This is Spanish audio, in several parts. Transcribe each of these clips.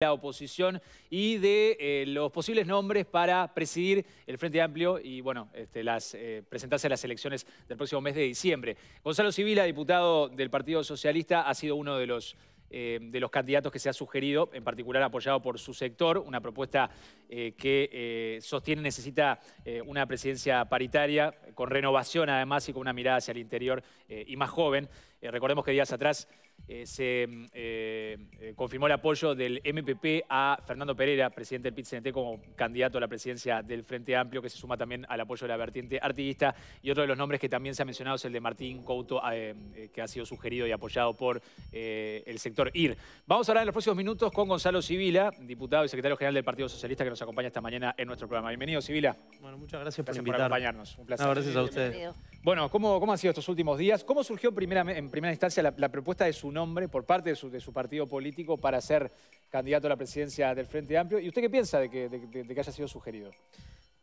La oposición y de los posibles nombres para presidir el Frente Amplio y, bueno, presentarse a las elecciones del próximo mes de diciembre. Gonzalo Civila, diputado del Partido Socialista, ha sido uno de los candidatos que se ha sugerido, en particular apoyado por su sector, una propuesta que sostiene necesita una presidencia paritaria, con renovación además y con una mirada hacia el interior y más joven. Recordemos que días atrás se confirmó el apoyo del MPP a Fernando Pereira, presidente del PIT-CNT, como candidato a la presidencia del Frente Amplio, que se suma también al apoyo de la vertiente artiguista. Y otro de los nombres que también se ha mencionado es el de Martín Couto, que ha sido sugerido y apoyado por el sector IR. Vamos a hablar en los próximos minutos con Gonzalo Civila, diputado y secretario general del Partido Socialista, que nos acompaña esta mañana en nuestro programa. Bienvenido, Civila. Bueno, muchas gracias por acompañarnos. Un placer. No, gracias a ustedes. Bueno, ¿cómo han sido estos últimos días? ¿Cómo surgió en primera instancia la propuesta de su nombre por parte de su partido político para ser candidato a la presidencia del Frente Amplio? ¿Y usted qué piensa de que haya sido sugerido?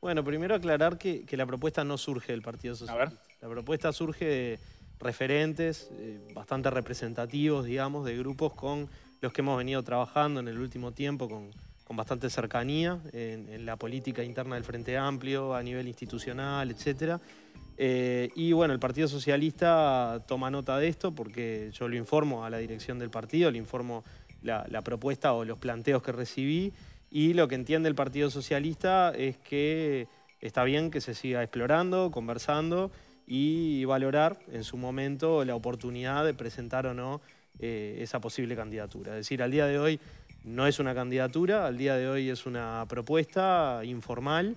Bueno, primero aclarar que la propuesta no surge del Partido Socialista. La propuesta surge de referentes bastante representativos, digamos, de grupos con los que hemos venido trabajando en el último tiempo con bastante cercanía en la política interna del Frente Amplio, a nivel institucional, etcétera. Y bueno, el Partido Socialista toma nota de esto porque yo lo informo a la dirección del partido, le informo la propuesta o los planteos que recibí, y lo que entiende el Partido Socialista es que está bien que se siga explorando, conversando y valorar en su momento la oportunidad de presentar o no esa posible candidatura. Es decir, al día de hoy no es una candidatura, al día de hoy es una propuesta informal.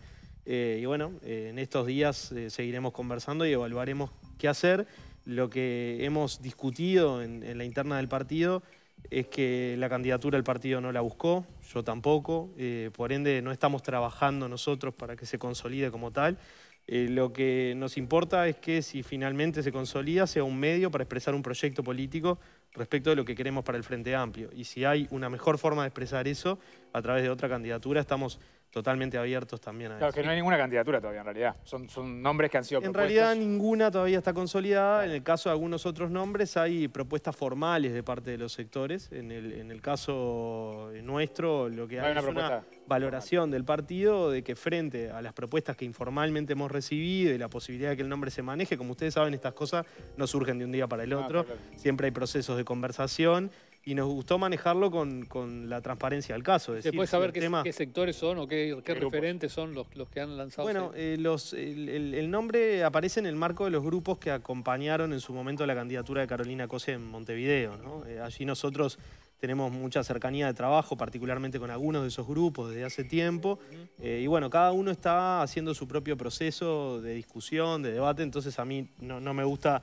Y bueno, en estos días seguiremos conversando y evaluaremos qué hacer. Lo que hemos discutido en la interna del partido es que la candidatura el partido no la buscó, yo tampoco, por ende no estamos trabajando nosotros para que se consolide como tal. Lo que nos importa es que si finalmente se consolida sea un medio para expresar un proyecto político respecto de lo que queremos para el Frente Amplio. Y si hay una mejor forma de expresar eso a través de otra candidatura, estamos totalmente abiertos también a eso. Claro, que no hay ninguna candidatura todavía en realidad, son nombres que han sido propuestos. En realidad ninguna todavía está consolidada, en el caso de algunos otros nombres hay propuestas formales de parte de los sectores, en el caso nuestro lo que hay es una valoración del partido de que frente a las propuestas que informalmente hemos recibido y la posibilidad de que el nombre se maneje, como ustedes saben, estas cosas no surgen de un día para el otro, siempre hay procesos de conversación. Y nos gustó manejarlo con la transparencia del caso. ¿Se puede saber qué sectores son o qué referentes son los que han lanzado? Bueno, el nombre aparece en el marco de los grupos que acompañaron en su momento la candidatura de Carolina Cosse en Montevideo, ¿no? Allí nosotros tenemos mucha cercanía de trabajo, particularmente con algunos de esos grupos desde hace tiempo. Y bueno, cada uno está haciendo su propio proceso de discusión, de debate, entonces a mí no me gusta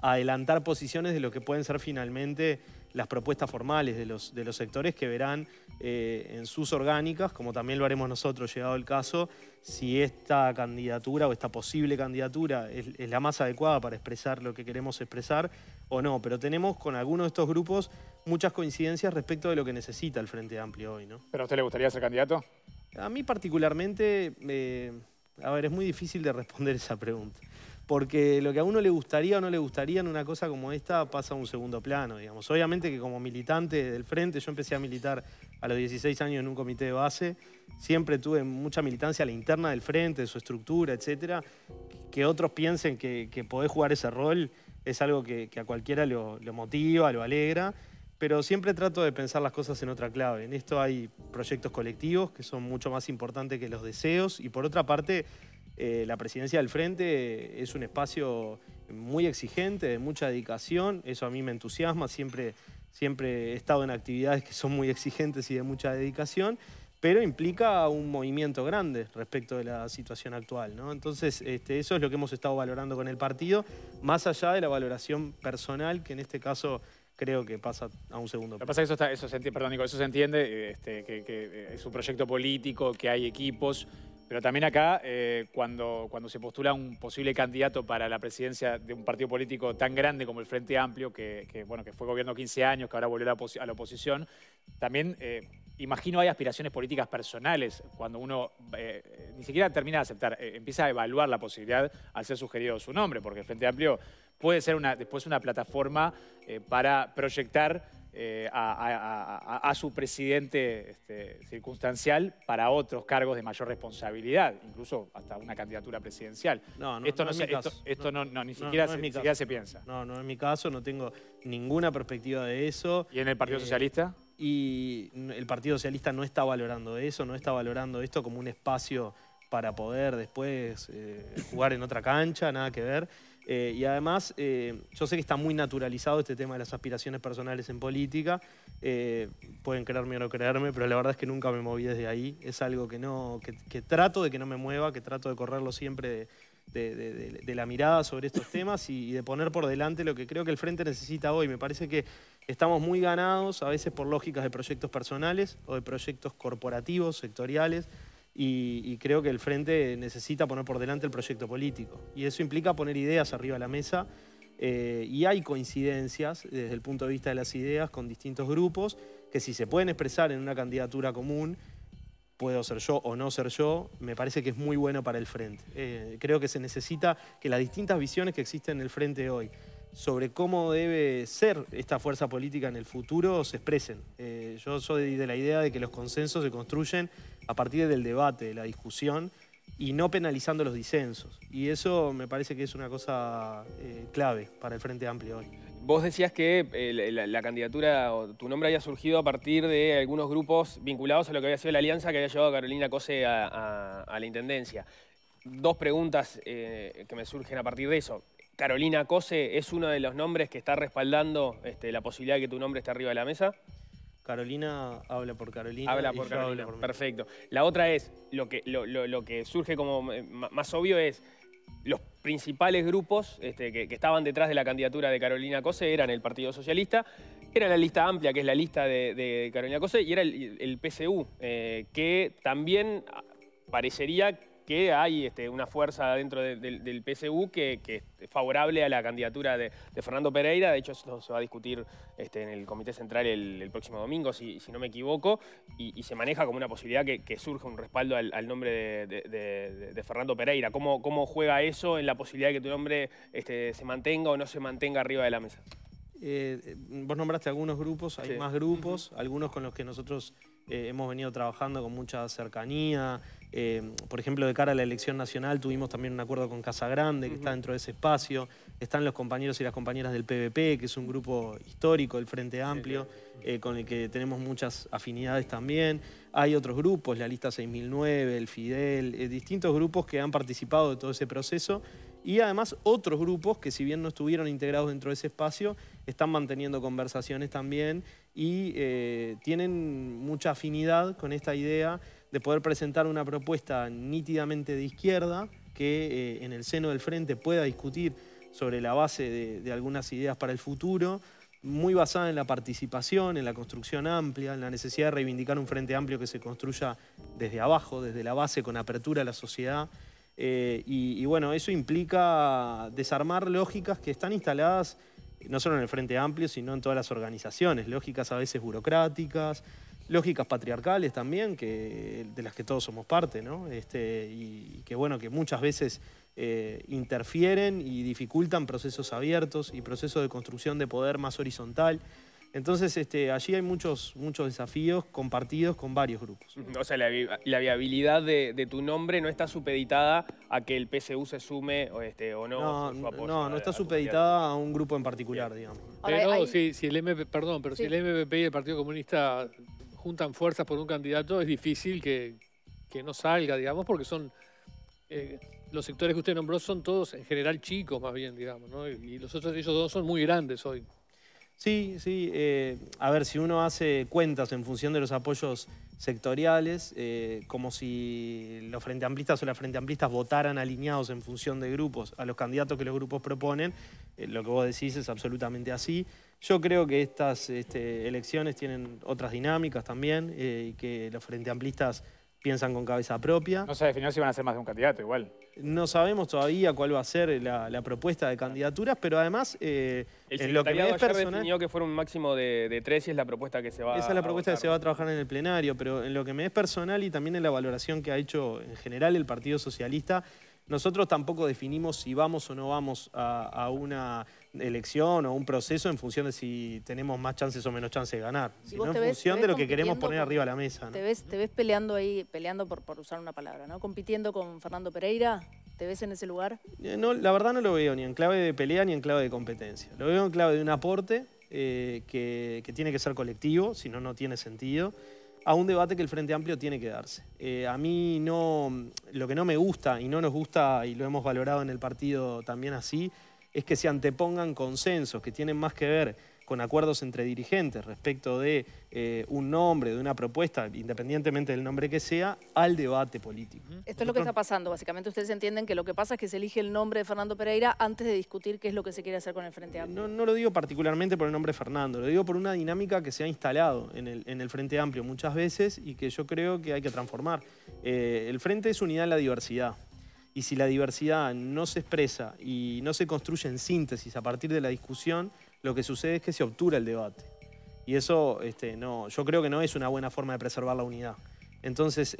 adelantar posiciones de lo que pueden ser finalmente las propuestas formales de los sectores que verán en sus orgánicas, como también lo haremos nosotros llegado el caso, si esta candidatura o esta posible candidatura es la más adecuada para expresar lo que queremos expresar o no. Pero tenemos con algunos de estos grupos muchas coincidencias respecto de lo que necesita el Frente Amplio hoy, ¿no? ¿Pero a usted le gustaría ser candidato? A mí particularmente, a ver, es muy difícil de responder esa pregunta. Porque lo que a uno le gustaría o no le gustaría en una cosa como esta pasa a un segundo plano, digamos. Obviamente que como militante del Frente, yo empecé a militar a los 16 años en un comité de base, siempre tuve mucha militancia a la interna del Frente, de su estructura, etcétera. Que otros piensen que podés jugar ese rol es algo que a cualquiera lo motiva, lo alegra, pero siempre trato de pensar las cosas en otra clave. En esto hay proyectos colectivos que son mucho más importantes que los deseos y por otra parte, la presidencia del Frente es un espacio muy exigente, de mucha dedicación, eso a mí me entusiasma, siempre he estado en actividades que son muy exigentes y de mucha dedicación, pero implica un movimiento grande respecto de la situación actual, ¿no? Entonces, eso es lo que hemos estado valorando con el partido, más allá de la valoración personal, que en este caso creo que pasa a un segundo plano. Lo que pasa es que eso se entiende, perdón, Nico, eso se entiende, que es un proyecto político, que hay equipos. Pero también acá, cuando se postula un posible candidato para la presidencia de un partido político tan grande como el Frente Amplio, que fue gobierno 15 años, que ahora volvió a la oposición, también imagino hay aspiraciones políticas personales cuando uno ni siquiera termina de aceptar, empieza a evaluar la posibilidad al ser sugerido su nombre, porque el Frente Amplio puede ser después una plataforma para proyectar a su presidente circunstancial para otros cargos de mayor responsabilidad, incluso hasta una candidatura presidencial. Esto ni siquiera se piensa. No es mi caso, no tengo ninguna perspectiva de eso. ¿Y en el Partido Socialista? Y el Partido Socialista no está valorando eso, no está valorando esto como un espacio para poder después jugar en otra cancha, nada que ver. Y además, yo sé que está muy naturalizado este tema de las aspiraciones personales en política. Pueden creerme o no creerme, pero la verdad es que nunca me moví desde ahí. Es algo que, que trato de que no me mueva, que trato de correrlo siempre de la mirada sobre estos temas y de poner por delante lo que creo que el Frente necesita hoy. Me parece que estamos muy ganados, a veces por lógicas de proyectos personales o de proyectos corporativos, sectoriales, y creo que el Frente necesita poner por delante el proyecto político. Y eso implica poner ideas arriba de la mesa. Y hay coincidencias desde el punto de vista de las ideas con distintos grupos que si se pueden expresar en una candidatura común, puedo ser yo o no ser yo, me parece que es muy bueno para el Frente. Creo que se necesita que las distintas visiones que existen en el Frente hoy sobre cómo debe ser esta fuerza política en el futuro se expresen. Yo soy de la idea de que los consensos se construyen a partir del debate, de la discusión, y no penalizando los disensos. Y eso me parece que es una cosa clave para el Frente Amplio hoy. Vos decías que la candidatura o tu nombre había surgido a partir de algunos grupos vinculados a lo que había sido la alianza que había llevado a Carolina Cosse a la Intendencia. Dos preguntas que me surgen a partir de eso. ¿Carolina Cosse es uno de los nombres que está respaldando la posibilidad de que tu nombre esté arriba de la mesa? Carolina habla por Carolina. Habla por Carolina, perfecto. La otra es, lo que surge como más obvio es, los principales grupos que estaban detrás de la candidatura de Carolina Cosse eran el Partido Socialista, era la lista amplia, que es la lista de Carolina Cosse, y era el PSU, que también parecería que hay una fuerza dentro del PSU que es favorable a la candidatura de Fernando Pereira. De hecho, eso se va a discutir en el Comité Central el próximo domingo, si no me equivoco, y se maneja como una posibilidad que surja un respaldo al nombre de Fernando Pereira. ¿Cómo juega eso en la posibilidad de que tu nombre se mantenga o no se mantenga arriba de la mesa? Vos nombraste algunos grupos, hay más grupos, algunos con los que nosotros hemos venido trabajando con mucha cercanía. Por ejemplo, de cara a la elección nacional tuvimos también un acuerdo con Casa Grande, que está dentro de ese espacio. Están los compañeros y las compañeras del PVP, que es un grupo histórico, el Frente Amplio, con el que tenemos muchas afinidades también. Hay otros grupos, la Lista 6009, el Fidel, distintos grupos que han participado de todo ese proceso. Y además otros grupos que si bien no estuvieron integrados dentro de ese espacio, están manteniendo conversaciones también y tienen mucha afinidad con esta idea de poder presentar una propuesta nítidamente de izquierda que en el seno del Frente pueda discutir sobre la base de algunas ideas para el futuro, muy basada en la participación, en la construcción amplia, en la necesidad de reivindicar un Frente Amplio que se construya desde abajo, desde la base, con apertura a la sociedad. Y bueno, eso implica desarmar lógicas que están instaladas no solo en el Frente Amplio, sino en todas las organizaciones, lógicas a veces burocráticas, lógicas patriarcales también, de las que todos somos parte, ¿no? Y que bueno, que muchas veces interfieren y dificultan procesos abiertos y procesos de construcción de poder más horizontal. Entonces, allí hay muchos desafíos compartidos con varios grupos. O sea, la viabilidad de tu nombre no está supeditada a que el PSU se sume o no. No está supeditada a un grupo en particular, digamos. Pero si el MPP y el Partido Comunista juntan fuerzas por un candidato, es difícil que no salga, digamos, porque son... los sectores que usted nombró son todos en general chicos, más bien, digamos, ¿no? Y los otros, ellos dos son muy grandes hoy. Sí. A ver, si uno hace cuentas en función de los apoyos sectoriales, como si los Frente Amplistas o las Frente Amplistas votaran alineados en función de grupos a los candidatos que los grupos proponen, lo que vos decís es absolutamente así. Yo creo que estas elecciones tienen otras dinámicas también y que los Frente Amplistas piensan con cabeza propia. No se definió si van a ser más de un candidato igual. No sabemos todavía cuál va a ser la propuesta de candidaturas, pero además... el en lo que es personal, definió que fuera un máximo de 3 y es la propuesta que se va a Esa es la propuesta que se va a trabajar en el plenario, pero en lo que me es personal y también en la valoración que ha hecho en general el Partido Socialista, nosotros tampoco definimos si vamos o no vamos a una elección o un proceso en función de si tenemos más chances o menos chances de ganar, sino en función de lo que queremos poner arriba a la mesa, ¿no? Te ves peleando ahí, por usar una palabra, ¿no? Compitiendo con Fernando Pereira. ¿Te ves en ese lugar? No, la verdad no lo veo ni en clave de pelea ni en clave de competencia. Lo veo en clave de un aporte que tiene que ser colectivo, si no, no tiene sentido, a un debate que el Frente Amplio tiene que darse. A mí no, lo que no me gusta y no nos gusta, y lo hemos valorado en el partido también así, es que se antepongan consensos que tienen más que ver con acuerdos entre dirigentes respecto de un nombre, de una propuesta, independientemente del nombre que sea, al debate político. Esto es lo que está pasando, básicamente. Ustedes entienden que lo que pasa es que se elige el nombre de Fernando Pereira antes de discutir qué es lo que se quiere hacer con el Frente Amplio. No, no lo digo particularmente por el nombre Fernando, lo digo por una dinámica que se ha instalado en el Frente Amplio muchas veces y que yo creo que hay que transformar. El Frente es unidad en la diversidad. Y si la diversidad no se expresa y no se construye en síntesis a partir de la discusión, lo que sucede es que se obtura el debate. Y eso no, yo creo que no es una buena forma de preservar la unidad. Entonces,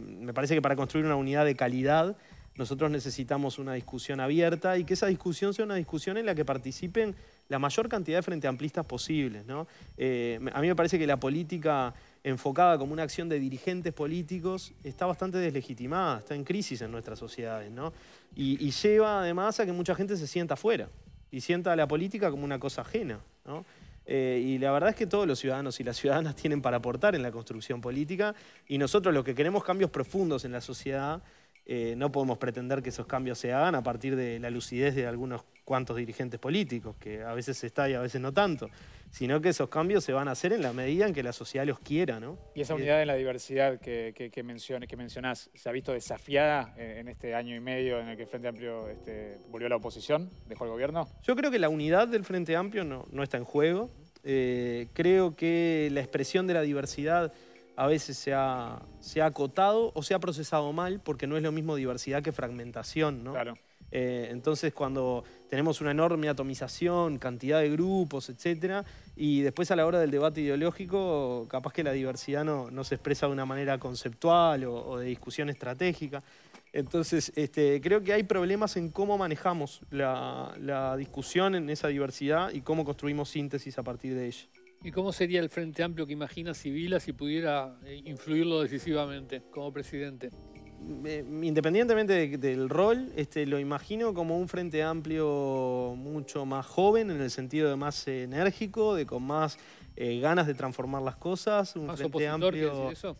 me parece que para construir una unidad de calidad, nosotros necesitamos una discusión abierta y que esa discusión sea una discusión en la que participen la mayor cantidad de frenteamplistas posibles, ¿no? A mí me parece que la política enfocada como una acción de dirigentes políticos está bastante deslegitimada, está en crisis en nuestras sociedades, ¿no? Y lleva además a que mucha gente se sienta afuera y sienta a la política como una cosa ajena, ¿no? Y la verdad es que todos los ciudadanos y las ciudadanas tienen para aportar en la construcción política y nosotros los que queremos cambios profundos en la sociedad no podemos pretender que esos cambios se hagan a partir de la lucidez de algunos cuantos dirigentes políticos, que a veces está y a veces no tanto, sino que esos cambios se van a hacer en la medida en que la sociedad los quiera, ¿no? Y esa unidad en la diversidad que mencionás, ¿se ha visto desafiada en este año y medio en el que el Frente Amplio volvió a la oposición, dejó el gobierno? Yo creo que la unidad del Frente Amplio no está en juego. Creo que la expresión de la diversidad a veces se ha acotado o se ha procesado mal, porque no es lo mismo diversidad que fragmentación, ¿no? Claro. Entonces, cuando tenemos una enorme atomización, cantidad de grupos, etcétera, y después a la hora del debate ideológico, capaz que la diversidad no se expresa de una manera conceptual o de discusión estratégica. Entonces, creo que hay problemas en cómo manejamos la discusión en esa diversidad y cómo construimos síntesis a partir de ella. ¿Y cómo sería el Frente Amplio que imagina Civila si pudiera influirlo decisivamente como presidente? Independientemente del rol, lo imagino como un Frente Amplio mucho más joven, en el sentido de más enérgico, de con más ganas de transformar las cosas. ¿Más opositor quiere decir eso?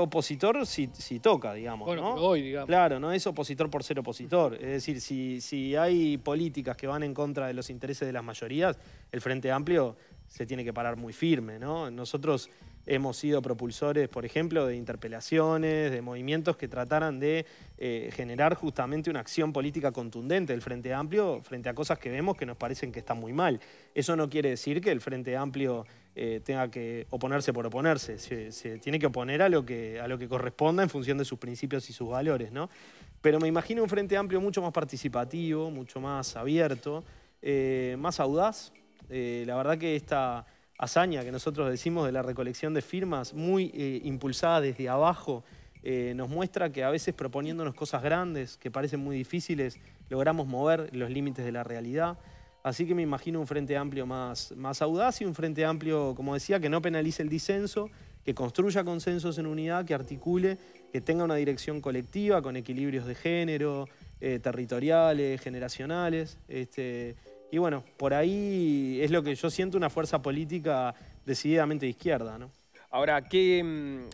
Opositor si toca, digamos. Bueno, ¿no? Pero hoy, digamos. Claro, no es opositor por ser opositor. Es decir, si hay políticas que van en contra de los intereses de las mayorías, el Frente Amplio se tiene que parar muy firme, ¿no? Nosotros hemos sido propulsores, por ejemplo, de interpelaciones, de movimientos que trataran de generar justamente una acción política contundente del Frente Amplio frente a cosas que vemos que nos parecen que están muy mal. Eso no quiere decir que el Frente Amplio tenga que oponerse por oponerse. Se tiene que oponer a lo que corresponda en función de sus principios y sus valores, ¿no? Pero me imagino un Frente Amplio mucho más participativo, mucho más abierto, más audaz. La verdad que esta hazaña que nosotros decimos de la recolección de firmas, muy impulsada desde abajo, nos muestra que a veces proponiéndonos cosas grandes que parecen muy difíciles, logramos mover los límites de la realidad. Así que me imagino un Frente Amplio más audaz y un Frente Amplio, como decía, que no penalice el disenso, que construya consensos en unidad, que articule, que tenga una dirección colectiva con equilibrios de género, territoriales, generacionales. Y bueno, por ahí es lo que yo siento, una fuerza política decididamente de izquierda, ¿no? Ahora,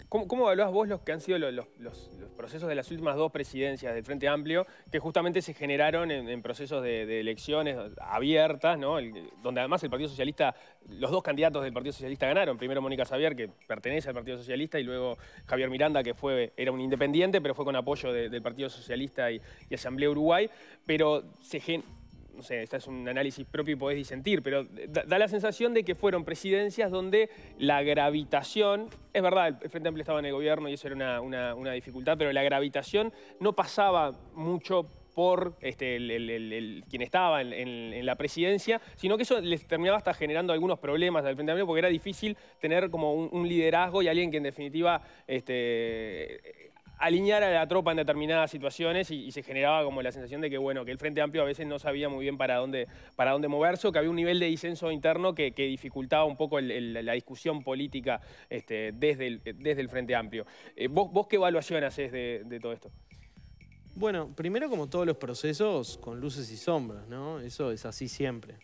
¿cómo evaluás vos los que han sido los procesos de las últimas dos presidencias del Frente Amplio que justamente se generaron en procesos de elecciones abiertas, ¿no? Donde además el Partido Socialista, los dos candidatos del Partido Socialista ganaron? Primero Mónica Xavier, que pertenece al Partido Socialista, y luego Javier Miranda, que era un independiente, pero fue con apoyo del Partido Socialista y Asamblea Uruguay. Pero no sé, este es un análisis propio y podés disentir, pero da la sensación de que fueron presidencias donde la gravitación, es verdad, el Frente Amplio estaba en el gobierno y eso era una dificultad, pero la gravitación no pasaba mucho por quien estaba en la presidencia, sino que eso les terminaba hasta generando algunos problemas al Frente Amplio porque era difícil tener como un liderazgo y alguien que en definitiva alinear a la tropa en determinadas situaciones y se generaba como la sensación de que, bueno, que el Frente Amplio a veces no sabía muy bien para dónde moverse, o que había un nivel de disenso interno que dificultaba un poco la discusión política desde el Frente Amplio. ¿Vos qué evaluación hacés de todo esto? Bueno, primero, como todos los procesos, con luces y sombras, ¿no? Eso es así siempre.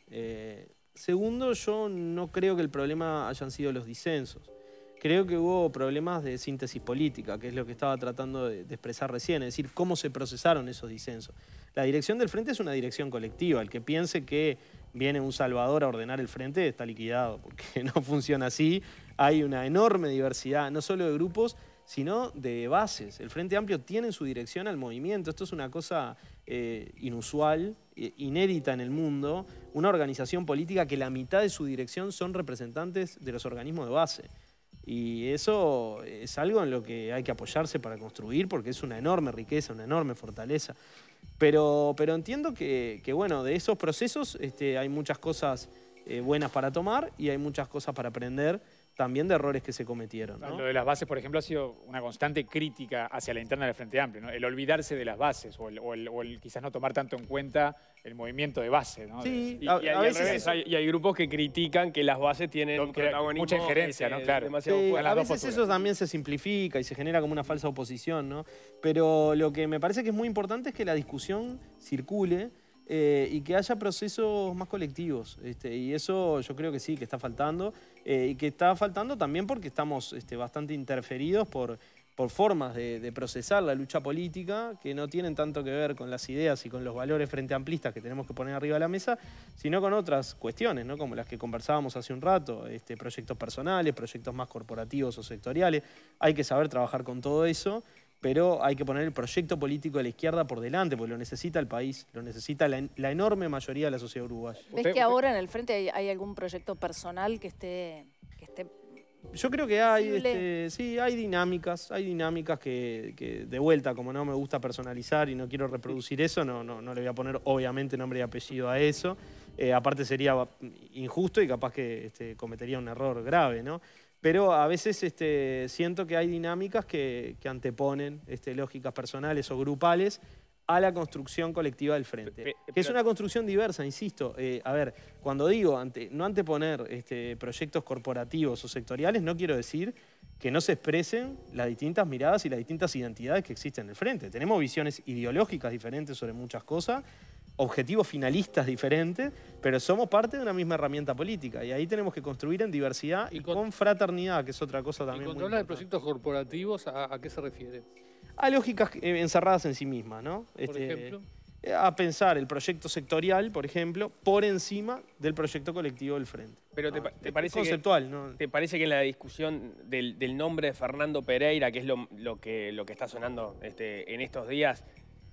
Segundo, yo no creo que el problema hayan sido los disensos. Creo que hubo problemas de síntesis política, que es lo que estaba tratando de expresar recién, es decir, cómo se procesaron esos disensos. La dirección del Frente es una dirección colectiva. El que piense que viene un salvador a ordenar el Frente está liquidado, porque no funciona así. Hay una enorme diversidad, no solo de grupos, sino de bases. El Frente Amplio tiene en su dirección al movimiento. Esto es una cosa inusual, inédita en el mundo, una organización política que la mitad de su dirección son representantes de los organismos de base. Y eso es algo en lo que hay que apoyarse para construir, porque es una enorme riqueza, una enorme fortaleza. Pero entiendo que bueno, de esos procesos hay muchas cosas buenas para tomar y hay muchas cosas para aprender, también de errores que se cometieron, ¿no? Lo de las bases, por ejemplo, ha sido una constante crítica hacia la interna del Frente Amplio, ¿no? El olvidarse de las bases o el quizás no tomar tanto en cuenta el movimiento de base, ¿no? Sí, y hay grupos que critican que las bases tienen mucha injerencia, ¿no? Claro. Sí, a veces eso también se simplifica y se genera como una falsa oposición, ¿no? Pero lo que me parece que es muy importante es que la discusión circule y que haya procesos más colectivos. Y eso yo creo que sí, que está faltando. Y que está faltando también porque estamos bastante interferidos por formas de procesar la lucha política que no tienen tanto que ver con las ideas y con los valores frenteamplistas que tenemos que poner arriba de la mesa, sino con otras cuestiones, ¿no? Como las que conversábamos hace un rato, proyectos personales, proyectos más corporativos o sectoriales. Hay que saber trabajar con todo eso, pero hay que poner el proyecto político de la izquierda por delante, porque lo necesita el país, lo necesita la enorme mayoría de la sociedad uruguaya. ¿Ves que ahora en el Frente hay algún proyecto personal que esté Yo creo que hay, sí, hay dinámicas que de vuelta, como no me gusta personalizar y no quiero reproducir eso, no le voy a poner obviamente nombre y apellido a eso. Aparte sería injusto y capaz que cometería un error grave, ¿no? Pero a veces siento que hay dinámicas que anteponen lógicas personales o grupales a la construcción colectiva del Frente. Que es una construcción diversa, insisto. A ver, cuando digo no anteponer proyectos corporativos o sectoriales, no quiero decir que no se expresen las distintas miradas y las distintas identidades que existen en el Frente. Tenemos visiones ideológicas diferentes sobre muchas cosas, objetivos finalistas diferentes, pero somos parte de una misma herramienta política y ahí tenemos que construir en diversidad y con fraternidad, que es otra cosa también muy importante. ¿Y cuando habla de proyectos corporativos, a qué se refiere? A lógicas encerradas en sí mismas, ¿no? Por ejemplo, a pensar el proyecto sectorial, por ejemplo, por encima del proyecto colectivo del Frente. Pero no, te parece conceptual, ¿no? ¿Te parece que en la discusión del nombre de Fernando Pereira, que es lo que está sonando en estos días,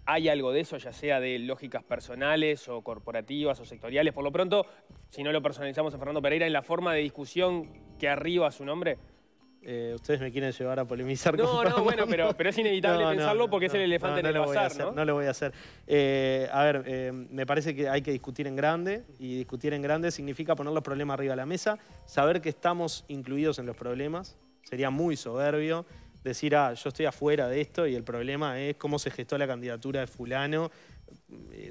hay algo de eso, ya sea de lógicas personales o corporativas o sectoriales? Por lo pronto, si no lo personalizamos a Fernando Pereira, en la forma de discusión que arriba a su nombre. Ustedes me quieren llevar a polemizar con Fernando. Bueno, pero es inevitable pensarlo porque es el elefante en el bazar, ¿no? No lo voy a hacer. A ver, me parece que hay que discutir en grande, y discutir en grande significa poner los problemas arriba de la mesa, saber que estamos incluidos en los problemas. Sería muy soberbio decir, yo estoy afuera de esto y el problema es cómo se gestó la candidatura de fulano.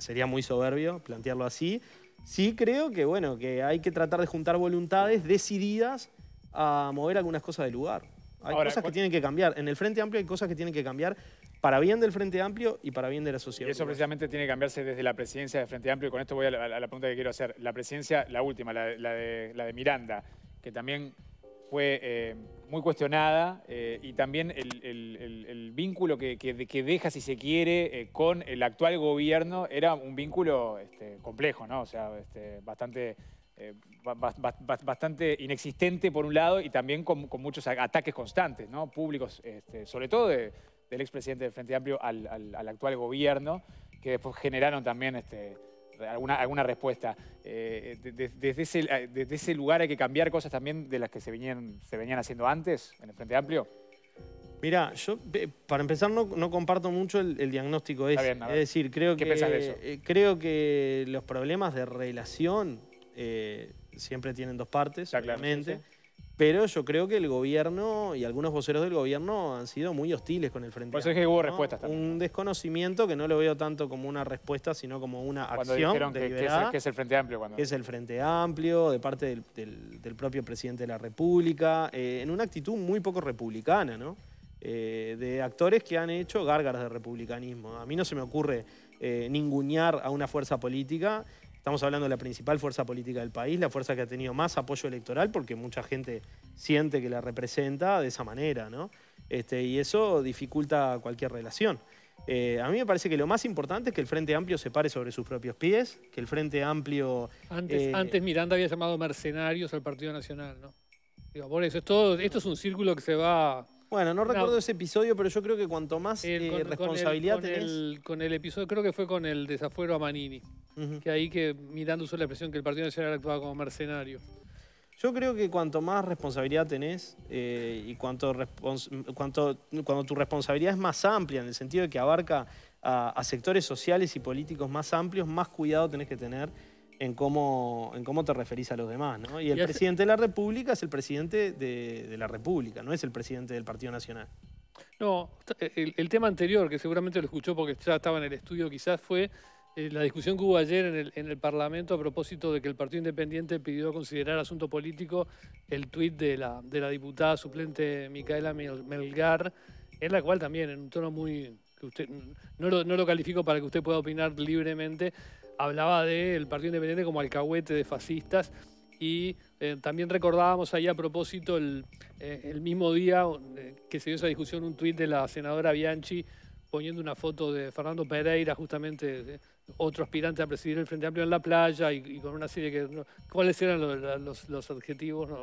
Sería muy soberbio plantearlo así. Sí creo que, bueno, que hay que tratar de juntar voluntades decididas a mover algunas cosas del lugar. Hay cosas que tienen que cambiar. En el Frente Amplio hay cosas que tienen que cambiar para bien del Frente Amplio y para bien de la sociedad. Y eso precisamente tiene que cambiarse desde la presidencia del Frente Amplio, y con esto voy a la pregunta que quiero hacer. La presidencia, la última, la de Miranda, que también fue muy cuestionada, y también el vínculo que deja, si se quiere, con el actual gobierno era un vínculo complejo, ¿no? O sea, bastante inexistente por un lado y también con muchos ataques constantes, ¿no? Públicos, sobre todo del expresidente del Frente Amplio al actual gobierno, que después generaron también alguna respuesta. Desde ese lugar hay que cambiar cosas también de las que se venían haciendo antes en el Frente Amplio. Mirá, yo para empezar no comparto mucho el diagnóstico ese. Está bien, es decir, creo que, ¿qué pensás de eso? Creo que los problemas de relación siempre tienen dos partes, claramente. Sí. Pero yo creo que el gobierno y algunos voceros del gobierno han sido muy hostiles con el Frente Amplio. Por eso es que hubo respuestas también. Un desconocimiento que no lo veo tanto como una respuesta, sino como una acción deliberada. Cuando dijeron que es el Frente Amplio. Cuando... Que es el Frente Amplio, de parte del propio presidente de la República, en una actitud muy poco republicana, ¿no? De actores que han hecho gárgaras de republicanismo. A mí no se me ocurre ningunear a una fuerza política... Estamos hablando de la principal fuerza política del país, la fuerza que ha tenido más apoyo electoral porque mucha gente siente que la representa de esa manera, ¿no? Y eso dificulta cualquier relación. A mí me parece que lo más importante es que el Frente Amplio se pare sobre sus propios pies, que el Frente Amplio... Antes Miranda había llamado mercenarios al Partido Nacional, ¿no? Digo, por eso, esto es un círculo que se va... Bueno, no recuerdo ese episodio, pero yo creo que cuanto más responsabilidad tenés... Con el episodio, creo que fue con el desafuero a Manini, que ahí que Miranda usó la expresión que el Partido Nacional actuaba como mercenario. Yo creo que cuanto más responsabilidad tenés y cuando tu responsabilidad es más amplia, en el sentido de que abarca a sectores sociales y políticos más amplios, más cuidado tenés que tener en cómo te referís a los demás, ¿no? Y el presidente de la República es el presidente de la República, no es el presidente del Partido Nacional. No, el tema anterior, que seguramente lo escuchó porque ya estaba en el estudio quizás, fue la discusión que hubo ayer en el Parlamento a propósito de que el Partido Independiente pidió considerar asunto político el tuit de la diputada suplente Micaela Melgar, en la cual también, en un tono muy... que usted no lo califico para que usted pueda opinar libremente, hablaba del Partido Independiente como alcahuete de fascistas y también recordábamos ahí a propósito el mismo día que se dio esa discusión un tuit de la senadora Bianchi poniendo una foto de Fernando Pereira, justamente otro aspirante a presidir el Frente Amplio en la playa y con una serie que... No, ¿cuáles eran los adjetivos? No?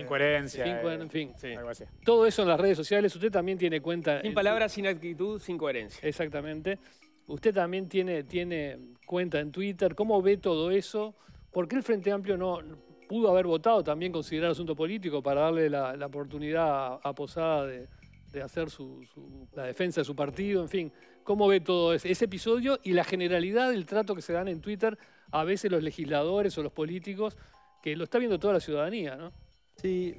Incoherencia. En fin. Sí, algo así. Todo eso en las redes sociales. Usted también tiene cuenta... Sin palabras, sin actitud, sin coherencia. Exactamente. Usted también tiene cuenta en Twitter. ¿Cómo ve todo eso? ¿Por qué el Frente Amplio no pudo haber votado también considerar asunto político para darle la oportunidad a Posada de hacer la defensa de su partido? En fin, ¿cómo ve todo ese episodio y la generalidad del trato que se dan en Twitter a veces los legisladores o los políticos, que lo está viendo toda la ciudadanía, ¿no? Sí,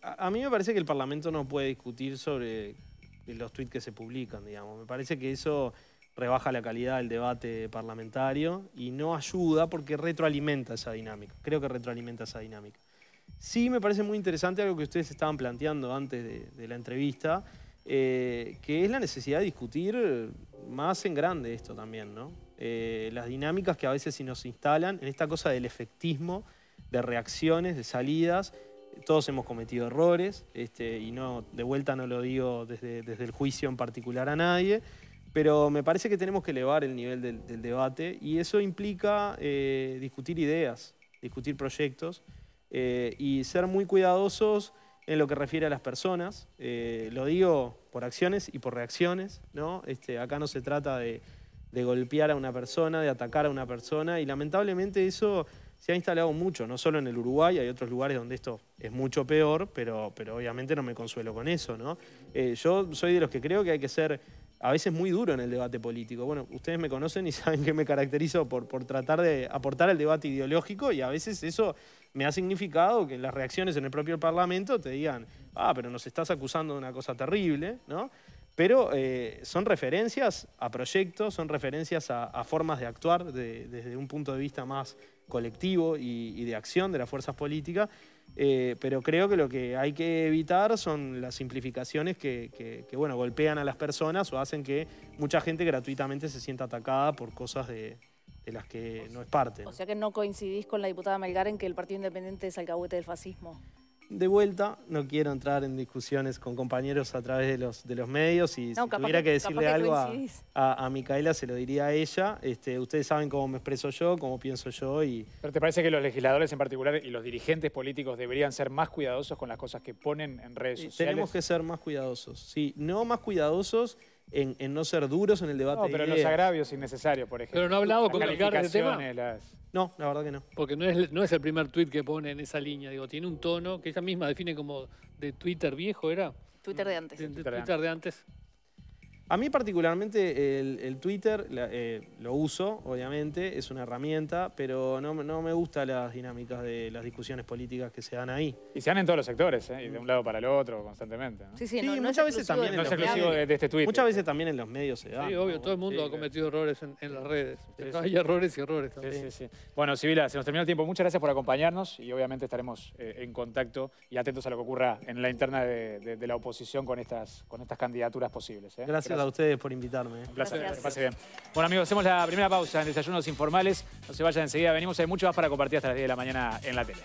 a mí me parece que el Parlamento no puede discutir sobre los tuits que se publican, digamos. Me parece que eso... rebaja la calidad del debate parlamentario y no ayuda porque retroalimenta esa dinámica. Creo que retroalimenta esa dinámica. Sí me parece muy interesante algo que ustedes estaban planteando antes de la entrevista, que es la necesidad de discutir más en grande esto también, ¿no? Las dinámicas que a veces sí nos instalan en esta cosa del efectismo, de reacciones, de salidas. Todos hemos cometido errores, y no, de vuelta no lo digo desde el juicio en particular a nadie, pero me parece que tenemos que elevar el nivel del debate y eso implica discutir ideas, discutir proyectos y ser muy cuidadosos en lo que refiere a las personas. Lo digo por acciones y por reacciones, ¿no? Acá no se trata de golpear a una persona, de atacar a una persona y lamentablemente eso se ha instalado mucho, no solo en el Uruguay, hay otros lugares donde esto es mucho peor, pero obviamente no me consuelo con eso, ¿no? Yo soy de los que creo que hay que ser... a veces muy duro en el debate político. Bueno, ustedes me conocen y saben que me caracterizo por tratar de aportar al debate ideológico y a veces eso me ha significado que las reacciones en el propio Parlamento te digan pero nos estás acusando de una cosa terrible, ¿no? Pero son referencias a proyectos, son referencias a formas de actuar desde un punto de vista más colectivo y de acción de las fuerzas políticas, pero creo que lo que hay que evitar son las simplificaciones que bueno, golpean a las personas o hacen que mucha gente gratuitamente se sienta atacada por cosas de las que no es parte, ¿no? O sea que no coincidís con la diputada Melgar en que el Partido Independiente es alcahuete del fascismo. De vuelta, no quiero entrar en discusiones con compañeros a través de los medios y no, si tuviera que decirle algo a Micaela se lo diría a ella. Ustedes saben cómo me expreso yo, cómo pienso yo. ¿Pero te parece que los legisladores en particular y los dirigentes políticos deberían ser más cuidadosos con las cosas que ponen en redes sociales? Tenemos que ser más cuidadosos, sí. No más cuidadosos en no ser duros en el debate. No, pero los agravios innecesarios, por ejemplo. ¿Pero no ha hablado con Melgar del tema? No, la verdad que no. Porque no es el primer tuit que pone en esa línea. Digo, tiene un tono que ella misma define como de Twitter viejo, ¿era? Twitter de antes. Twitter de antes. A mí particularmente el Twitter lo uso, obviamente, es una herramienta, pero no me gustan las dinámicas de las discusiones políticas que se dan ahí. Y se dan en todos los sectores, ¿eh? Y de un lado para el otro constantemente, ¿no? Sí, sí, no, muchas veces también. No es exclusivo de este Twitter. Muchas veces también en los medios se da. Sí, obvio, ¿no? Todo el mundo ha cometido errores en las redes. Sí, sí. Hay errores y errores también. Sí, sí, sí. Bueno, Civila, se nos terminó el tiempo. Muchas gracias por acompañarnos y obviamente estaremos en contacto y atentos a lo que ocurra en la interna de la oposición con estas candidaturas posibles, ¿eh? Gracias a ustedes por invitarme. Un placer, que pase bien. Bueno amigos, hacemos la primera pausa en Desayunos Informales. No se vayan enseguida, venimos, hay mucho más para compartir hasta las 10 de la mañana en la tele.